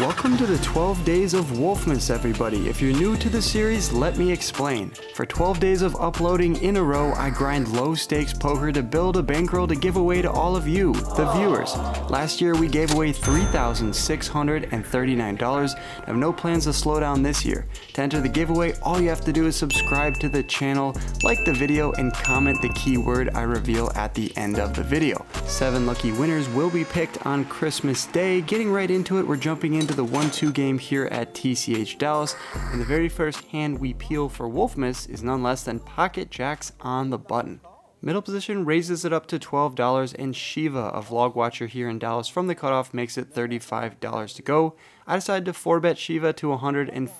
Welcome to the 12 Days of Wolfmas, everybody. If you're new to the series, let me explain. For 12 days of uploading in a row, I grind low stakes poker to build a bankroll to give away to all of you, the viewers. Last year, we gave away $3,639. I have no plans to slow down this year. To enter the giveaway, all you have to do is subscribe to the channel, like the video, and comment the keyword I reveal at the end of the video. 7 lucky winners will be picked on Christmas Day. Getting right into it, we're jumping into the 1-2 game here at TCH Dallas, and the very first hand we peel for Wolfmas is none less than pocket jacks on the button. Middle position raises it up to $12, and Shiva of Vlogwatcher here in Dallas from the cutoff makes it $35 to go. I decided to 4-bet Shiva to $150, and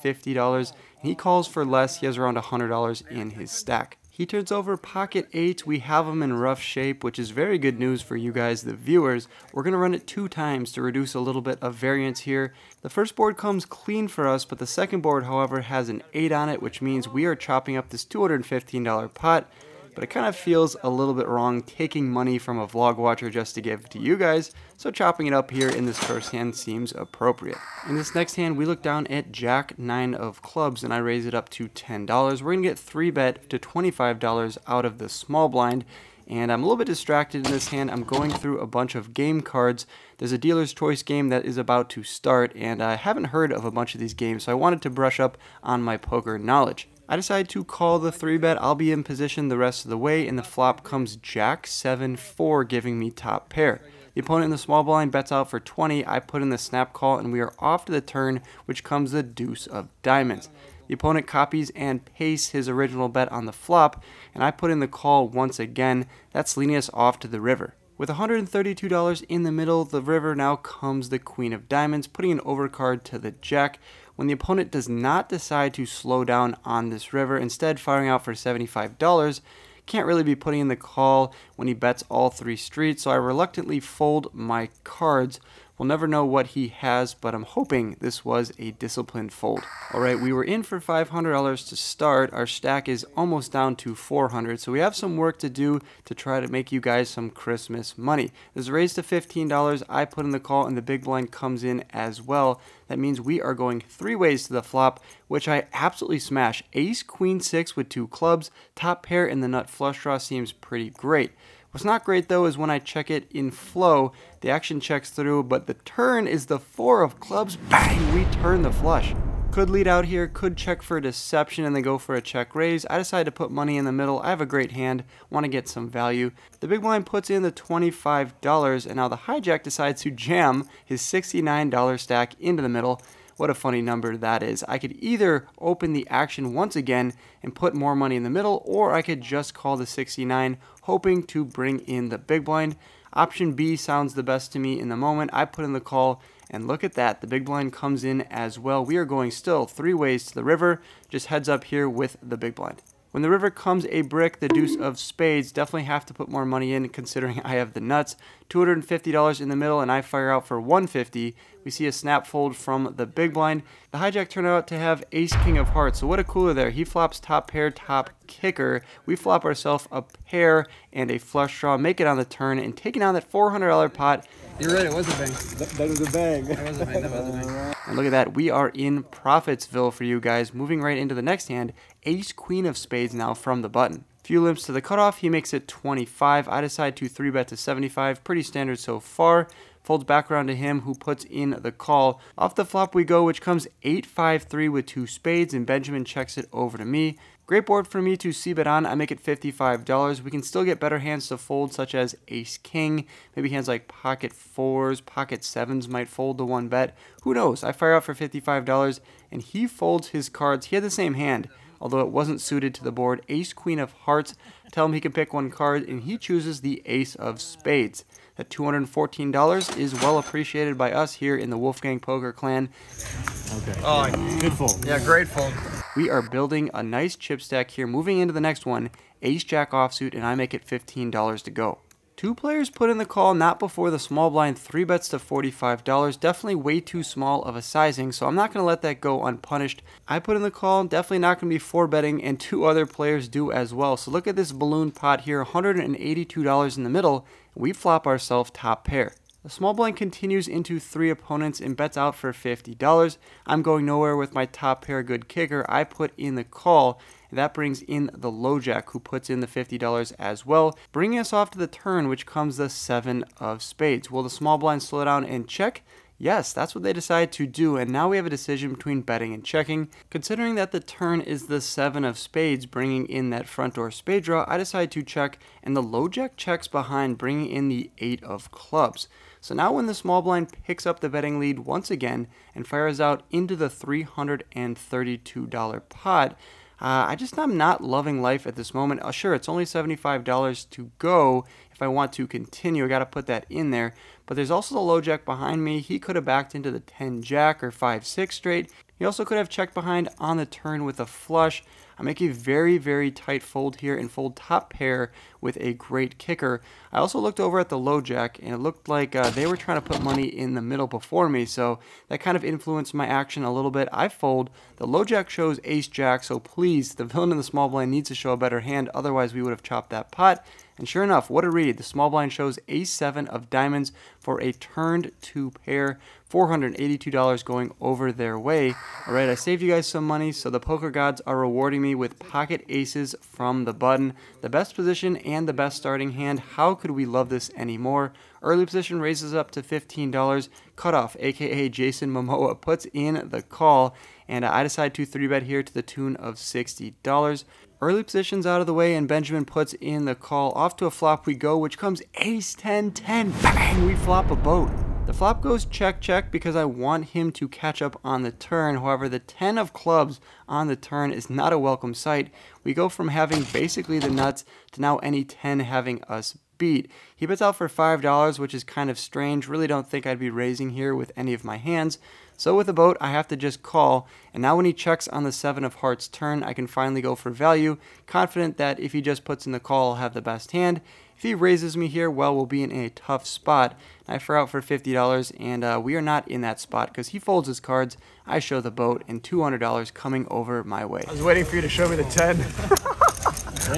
he calls for less. He has around $100 in his stack. He turns over pocket 8s. We have him in rough shape, which is very good news for you guys, the viewers. We're going to run it 2 times to reduce a little bit of variance here. The first board comes clean for us, but the second board, however, has an 8 on it, which means we are chopping up this $215 pot. But it kind of feels a little bit wrong taking money from a vlog watcher just to give to you guys, so chopping it up here in this first hand seems appropriate. In this next hand, we look down at Jack 9 of clubs, and I raise it up to $10. We're going to get 3-bet to $25 out of the small blind. And I'm a little bit distracted in this hand. I'm going through a bunch of game cards. There's a dealer's choice game that is about to start, and I haven't heard of a bunch of these games, so I wanted to brush up on my poker knowledge. I decide to call the 3-bet. I'll be in position the rest of the way, and the flop comes Jack 7-4, giving me top pair. The opponent in the small blind bets out for 20. I put in the snap call, and we are off to the turn, which comes the deuce of diamonds. The opponent copies and pastes his original bet on the flop, and I put in the call once again. That's leading us off to the river. With $132 in the middle, the river now comes the queen of diamonds, putting an overcard to the jack. When the opponent does not decide to slow down on this river, instead firing out for $75, can't really be putting in the call when he bets all 3 streets, so I reluctantly fold my cards. We'll never know what he has, but I'm hoping this was a disciplined fold. Alright, we were in for $500 to start. Our stack is almost down to $400, so we have some work to do to try to make you guys some Christmas money. This is raised to $15. I put in the call, and the big blind comes in as well. That means we are going 3 ways to the flop, which I absolutely smash. Ace, queen, 6 with 2 clubs. Top pair in the nut flush draw seems pretty great. What's not great though is when I check it in flow, the action checks through, but the turn is the 4 of clubs. Bang! We turn the flush. Could lead out here, could check for deception and then go for a check raise. I decide to put money in the middle. I have a great hand, want to get some value. The big blind puts in the $25, and now the hijack decides to jam his $69 stack into the middle. What a funny number that is. I could either open the action once again and put more money in the middle, or I could just call the 69, hoping to bring in the big blind. Option B sounds the best to me in the moment. I put in the call, and look at that. The big blind comes in as well. We are going still 3 ways to the river. Just heads up here with the big blind. When the river comes a brick, the deuce of spades, definitely have to put more money in considering I have the nuts. $250 in the middle, and I fire out for $150. We see a snap fold from the big blind. The hijack turned out to have ace king of hearts, so what a cooler there. He flops top pair, top kicker. We flop ourselves a pair and a flush draw, make it on the turn, and taking on that $400 pot. You're right, it was a bang. That was a bang. That was a bang, that was a bang. And look at that, we are in Profitsville for you guys. Moving right into the next hand, ace queen of spades now from the button. Few limps to the cutoff, he makes it 25. I decide to 3-bet to 75, pretty standard so far. Folds back around to him, who puts in the call. Off the flop we go, which comes 8-5-3 with 2 spades, and Benjamin checks it over to me. Great board for me to c-bet on. I make it $55. We can still get better hands to fold, such as ace-king. Maybe hands like pocket 4s, pocket 7s might fold to 1-bet. Who knows? I fire out for $55, and he folds his cards. He had the same hand, although it wasn't suited to the board. Ace queen of hearts. Tell him he can pick 1 card, and he chooses the ace of spades. That $214 is well appreciated by us here in the Wolfgang Poker Clan. Okay. Oh, good fold. Yeah, great fold. We are building a nice chip stack here. Moving into the next one, ace jack offsuit, and I make it $15 to go. 2 players put in the call, not before the small blind 3-bets to $45. Definitely way too small of a sizing, so I'm not going to let that go unpunished. I put in the call, definitely not going to be 4-betting, and 2 other players do as well. So look at this balloon pot here, $182 in the middle. We flop ourselves top pair. The small blind continues into three opponents and bets out for $50. I'm going nowhere with my top pair good kicker. I put in the call. That brings in the LoJack, who puts in the $50 as well, bringing us off to the turn, which comes the 7 of spades. Will the small blind slow down and check? Yes, that's what they decide to do, and now we have a decision between betting and checking. Considering that the turn is the 7 of spades, bringing in that front door spade draw, I decide to check, and the LoJack checks behind, bringing in the 8 of clubs. So now when the small blind picks up the betting lead once again and fires out into the $332 pot, I'm not loving life at this moment. Sure, it's only $75 to go. If I want to continue, I got to put that in there. But there's also the LoJack behind me. He could have backed into the 10 jack or 5-6 straight. He also could have checked behind on the turn with a flush. I make a very, very tight fold here and fold top pair with a great kicker. I also looked over at the LoJack, and it looked like they were trying to put money in the middle before me, so that kind of influenced my action a little bit. I fold. The LoJack shows ace-jack, so please, the villain in the small blind needs to show a better hand, otherwise we would have chopped that pot. And sure enough, what a read. The small blind shows ace-7 of diamonds for a turned 2 pair, $482 going over their way. All right, I saved you guys some money, so the poker gods are rewarding me with pocket aces from the button. The best position and the best starting hand. How could we love this anymore? Early position raises up to $15. Cutoff, aka Jason Momoa, puts in the call, and I decide to 3-bet here to the tune of $60. Early position's out of the way, and Benjamin puts in the call. Off to a flop we go, which comes ace 10, 10. Bang! We flop a boat. The flop goes check, check because I want him to catch up on the turn. However, the 10 of clubs on the turn is not a welcome sight. We go from having basically the nuts to now any 10 having us beat. He bets out for $5, which is kind of strange. Really don't think I'd be raising here with any of my hands. So with a boat, I have to just call, and now when he checks on the 7 of hearts turn, I can finally go for value, confident that if he just puts in the call, I'll have the best hand. If he raises me here, well, we'll be in a tough spot. I fare out for $50, and we are not in that spot because he folds his cards, I show the boat, and $200 coming over my way. I was waiting for you to show me the 10.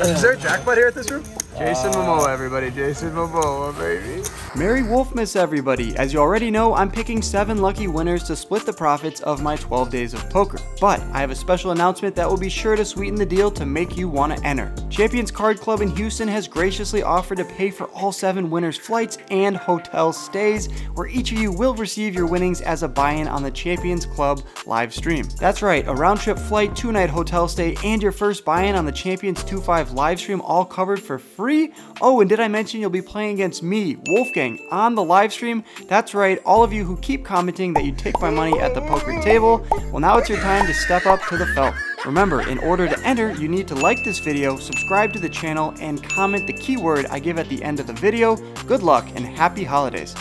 Is there a jackpot here at this room? Jason Momoa, everybody. Jason Momoa, baby. Merry Wolfmas, everybody. As you already know, I'm picking 7 lucky winners to split the profits of my 12 days of poker. But I have a special announcement that will be sure to sweeten the deal to make you want to enter. Champions Card Club in Houston has graciously offered to pay for all 7 winners' flights and hotel stays, where each of you will receive your winnings as a buy-in on the Champions Club live stream. That's right, a round-trip flight, 2-night hotel stay, and your first buy-in on the Champions 2-5 live stream all covered for free. Oh, and did I mention you'll be playing against me, Wolfgang, on the live stream? That's right, all of you who keep commenting that you take my money at the poker table, well, now it's your time to step up to the felt. Remember, in order to enter, you need to like this video, subscribe to the channel, and comment the keyword I give at the end of the video. Good luck and happy holidays.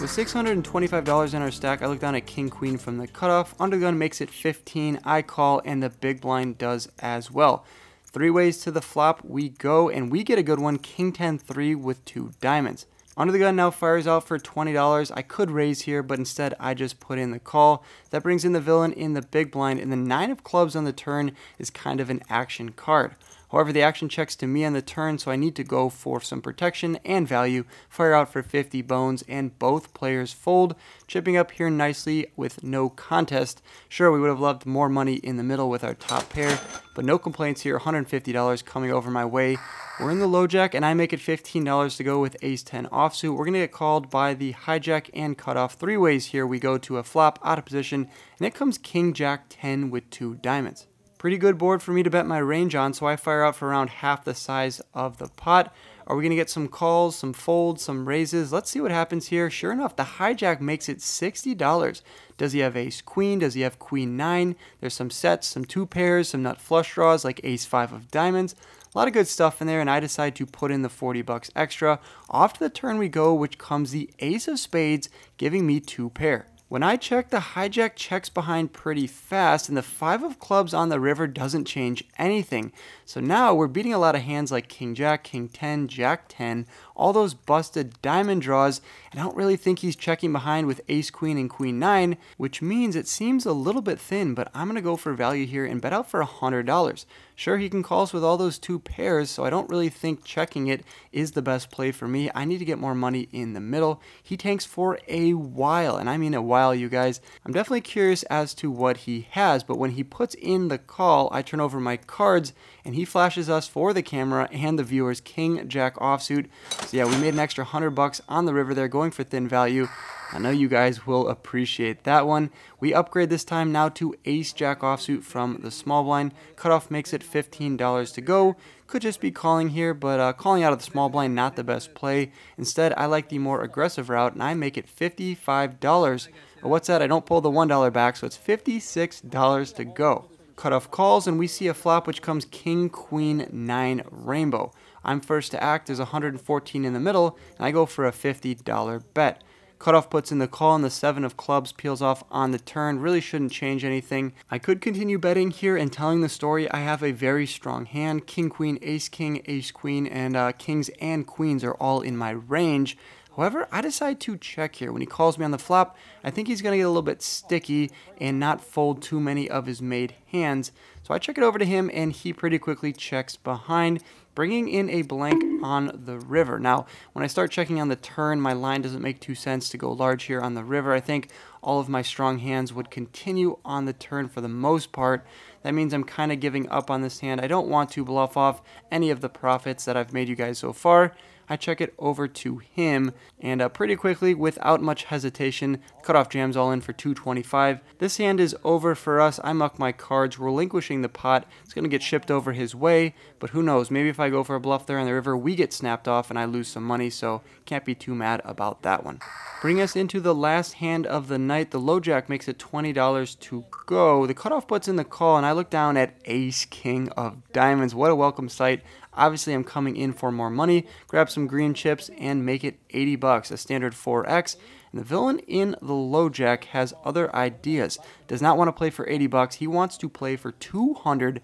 With $625 in our stack, I look down at King Queen from the cutoff. Undergun makes it 15, I call, and the big blind does as well. 3 ways to the flop we go, and we get a good one, King 10-3 with 2 diamonds. Under the gun now fires out for $20. I could raise here, but instead I just put in the call. That brings in the villain in the big blind, and the 9 of clubs on the turn is kind of an action card. However, the action checks to me on the turn, so I need to go for some protection and value. Fire out for 50 bones, and both players fold, chipping up here nicely with no contest. Sure, we would have loved more money in the middle with our top pair, but no complaints here. $150 coming over my way. We're in the LoJack, and I make it $15 to go with ace-10 offsuit. We're going to get called by the hijack and cutoff. 3 ways here we go to a flop, out of position, and it comes king-jack-10 with 2 diamonds. Pretty good board for me to bet my range on, so I fire out for around half the size of the pot. Are we going to get some calls, some folds, some raises? Let's see what happens here. Sure enough, the hijack makes it $60. Does he have ace-queen? Does he have queen-9? There's some sets, some 2 pairs, some nut flush draws like ace-5 of diamonds. A lot of good stuff in there, and I decide to put in the $40 extra. Off to the turn we go, which comes the ace of spades, giving me 2 pair. When I check, the hijack checks behind pretty fast, and the 5 of clubs on the river doesn't change anything. So now we're beating a lot of hands like king-jack, king-10, jack-10, all those busted diamond draws, and I don't really think he's checking behind with ace queen and queen nine, which means it seems a little bit thin, but I'm going to go for value here and bet out for $100. Sure, he can call us with all those two pairs, so I don't really think checking it is the best play for me. I need to get more money in the middle. He tanks for a while, and I mean a while, you guys. I'm definitely curious as to what he has, but when he puts in the call, I turn over my cards, and he flashes us for the camera and the viewers king jack offsuit. So yeah, we made an extra $100 on the river there, going for thin value. I know you guys will appreciate that one. We upgrade this time now to ace jack offsuit from the small blind. Cutoff makes it $15 to go. Could just be calling here, but calling out of the small blind, not the best play. Instead, I like the more aggressive route, and I make it $55. What's that? I don't pull the $1 back, so it's $56 to go. Cutoff calls, and we see a flop, which comes king, queen, nine, rainbow. I'm first to act. There's 114 in the middle, and I go for a $50 bet. Cutoff puts in the call, and the seven of clubs peels off on the turn. Really shouldn't change anything. I could continue betting here and telling the story. I have a very strong hand. King, queen, ace, king, ace, queen, and kings and queens are all in my range. However, I decide to check here. When he calls me on the flop, I think he's going to get a little bit sticky and not fold too many of his made hands. So I check it over to him, and he pretty quickly checks behind, bringing in a blank on the river. Now, when I start checking on the turn, my line doesn't make too sense to go large here on the river. I think all of my strong hands would continue on the turn for the most part. That means I'm kind of giving up on this hand. I don't want to bluff off any of the profits that I've made you guys so far. I check it over to him, and pretty quickly, without much hesitation, cutoff jams all in for 225. This hand is over for us. I muck my cards, relinquishing the pot. It's going to get shipped over his way, but who knows? Maybe if I go for a bluff there on the river, we get snapped off and I lose some money, so can't be too mad about that one. Bring us into the last hand of the night. The low jack makes it $20 to go. The cutoff puts in the call, and I look down at ace king of diamonds. What a welcome sight. Obviously, I'm coming in for more money. Grab some green chips and make it $80, a standard 4x. And the villain in the low jack has other ideas. Does not want to play for $80. He wants to play for $250.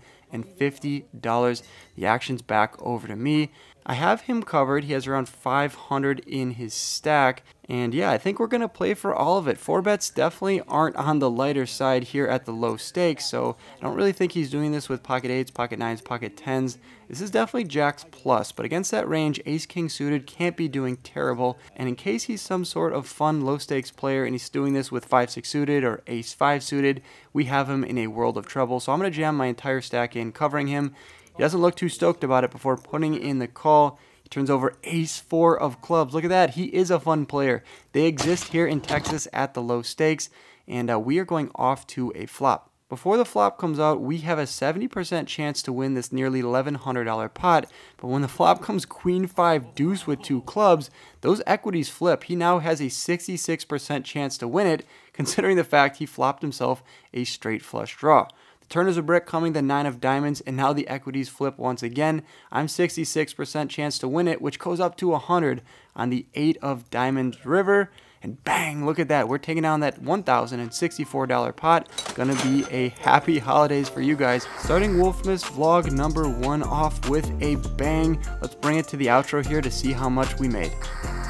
The action's back over to me. I have him covered. He has around 500 in his stack. And yeah, I think we're going to play for all of it. Four bets definitely aren't on the lighter side here at the low stakes. So I don't really think he's doing this with pocket eights, pocket nines, pocket tens. This is definitely jacks plus. But against that range, ace king suited can't be doing terrible. And in case he's some sort of fun low stakes player and he's doing this with 5-6 suited or ace 5 suited, we have him in a world of trouble. So I'm going to jam my entire stack in, covering him. He doesn't look too stoked about it before putting in the call. He turns over ace four of clubs. Look at that. He is a fun player. They exist here in Texas at the low stakes, and we are going off to a flop. Before the flop comes out, we have a 70% chance to win this nearly $1,100 pot, but when the flop comes queen five deuce with two clubs, those equities flip. He now has a 66% chance to win it, considering the fact he flopped himself a straight flush draw. Turn is a brick, coming the nine of diamonds, and now the equities flip once again. I'm 66% chance to win it, which goes up to 100 on the eight of diamonds river. And bang, look at that. We're taking down that $1,064 pot. Gonna be a happy holidays for you guys. Starting Wolfmas vlog number one off with a bang. Let's bring it to the outro here to see how much we made.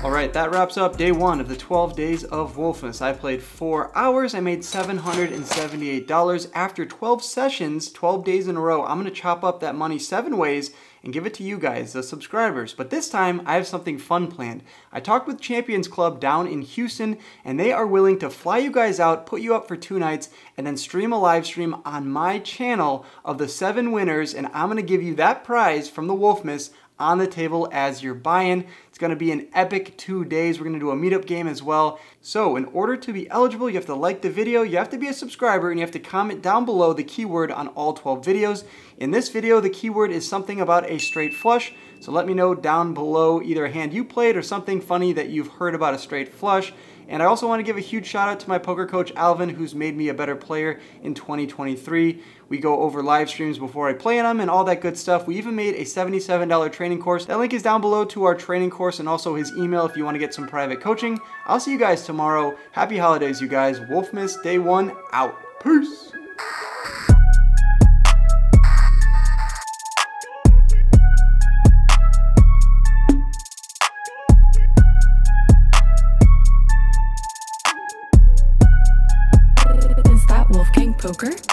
All right, that wraps up day one of the 12 days of Wolfmas. I played 4 hours. I made $778. After 12 sessions, 12 days in a row, I'm gonna chop up that money 7 ways and give it to you guys, the subscribers. But this time, I have something fun planned. I talked with Champions Club down in Houston, and they are willing to fly you guys out, put you up for 2 nights, and then stream a live stream on my channel of the 7 winners, and I'm gonna give you that prize from the Wolfmas on the table as your buy-in. It's gonna be an epic 2 days. We're gonna do a meetup game as well. So in order to be eligible, you have to like the video, you have to be a subscriber, and you have to comment down below the keyword on all 12 videos. In this video, the keyword is something about a straight flush. So let me know down below either a hand you played or something funny that you've heard about a straight flush. And I also wanna give a huge shout out to my poker coach, Alvin, who's made me a better player in 2023. We go over live streams before I play in them and all that good stuff. We even made a $77 training course. That link is down below to our training course and also his email if you wanna get some private coaching. I'll see you guys tomorrow. Happy holidays, you guys. Wolfmas day one out. Peace. Joker?